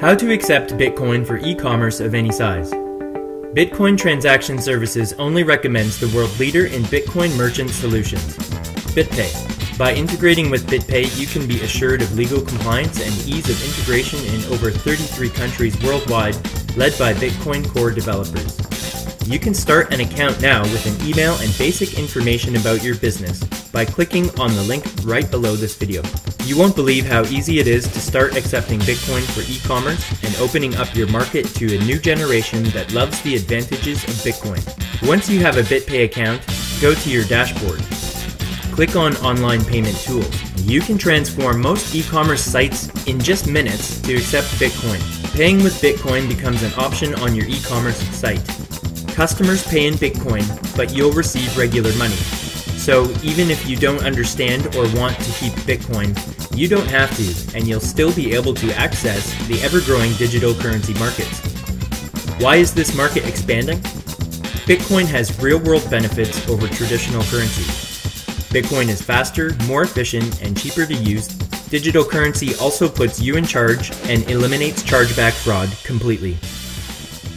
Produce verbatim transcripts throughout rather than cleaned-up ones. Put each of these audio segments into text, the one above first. How to accept Bitcoin for e-commerce of any size. Bitcoin Transaction Services only recommends the world leader in Bitcoin merchant solutions, BitPay. By integrating with BitPay, you can be assured of legal compliance and ease of integration in over thirty-three countries worldwide, led by Bitcoin Core developers. You can start an account now with an email and basic information about your business by clicking on the link right below this video. You won't believe how easy it is to start accepting Bitcoin for e-commerce and opening up your market to a new generation that loves the advantages of Bitcoin. Once you have a BitPay account, go to your dashboard. Click on Online Payment Tools. You can transform most e-commerce sites in just minutes to accept Bitcoin. Paying with Bitcoin becomes an option on your e-commerce site. Customers pay in Bitcoin, but you'll receive regular money. So even if you don't understand or want to keep Bitcoin, you don't have to, and you'll still be able to access the ever-growing digital currency markets. Why is this market expanding? Bitcoin has real-world benefits over traditional currency. Bitcoin is faster, more efficient, and cheaper to use. Digital currency also puts you in charge and eliminates chargeback fraud completely.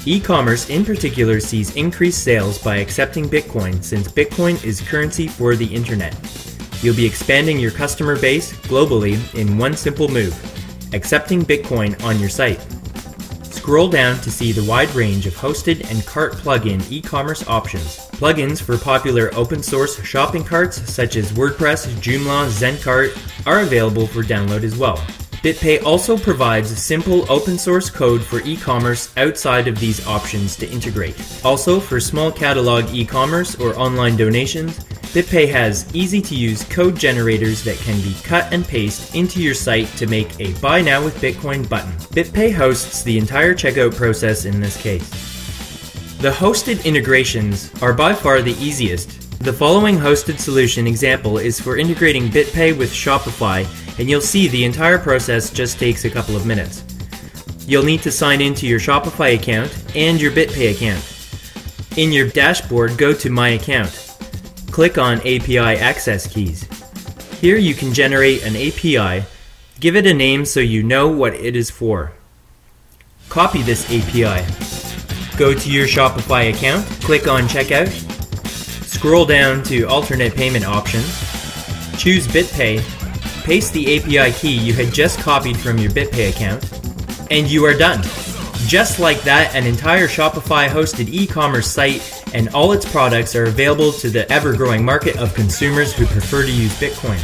E-commerce in particular sees increased sales by accepting Bitcoin, since Bitcoin is currency for the internet. You'll be expanding your customer base globally in one simple move, accepting Bitcoin on your site. Scroll down to see the wide range of hosted and cart plug-in e-commerce options. Plugins for popular open-source shopping carts such as WordPress, Joomla, Zencart are available for download as well. BitPay also provides simple open-source code for e-commerce outside of these options to integrate. Also, for small catalog e-commerce or online donations, BitPay has easy-to-use code generators that can be cut and pasted into your site to make a Buy Now with Bitcoin button. BitPay hosts the entire checkout process in this case. The hosted integrations are by far the easiest. The following hosted solution example is for integrating BitPay with Shopify, and you'll see the entire process just takes a couple of minutes. You'll need to sign into your Shopify account and your BitPay account. In your dashboard, go to My Account. Click on A P I Access Keys. Here you can generate an A P I, give it a name so you know what it is for. Copy this A P I. Go to your Shopify account, click on Checkout, scroll down to Alternate Payment Options, choose BitPay, paste the A P I key you had just copied from your BitPay account, and you are done. Just like that, an entire Shopify-hosted e-commerce site and all its products are available to the ever-growing market of consumers who prefer to use Bitcoin.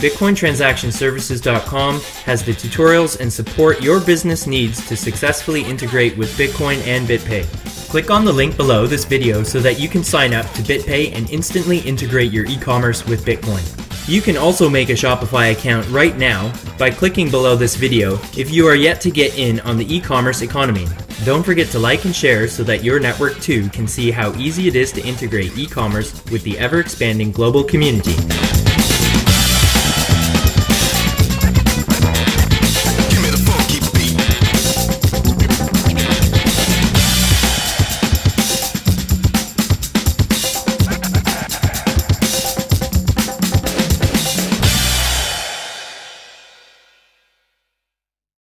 Bitcoin Transaction Services dot com has the tutorials and support your business needs to successfully integrate with Bitcoin and BitPay. Click on the link below this video so that you can sign up to BitPay and instantly integrate your e-commerce with Bitcoin. You can also make a Shopify account right now by clicking below this video if you are yet to get in on the e-commerce economy. Don't forget to like and share so that your network too can see how easy it is to integrate e-commerce with the ever-expanding global community.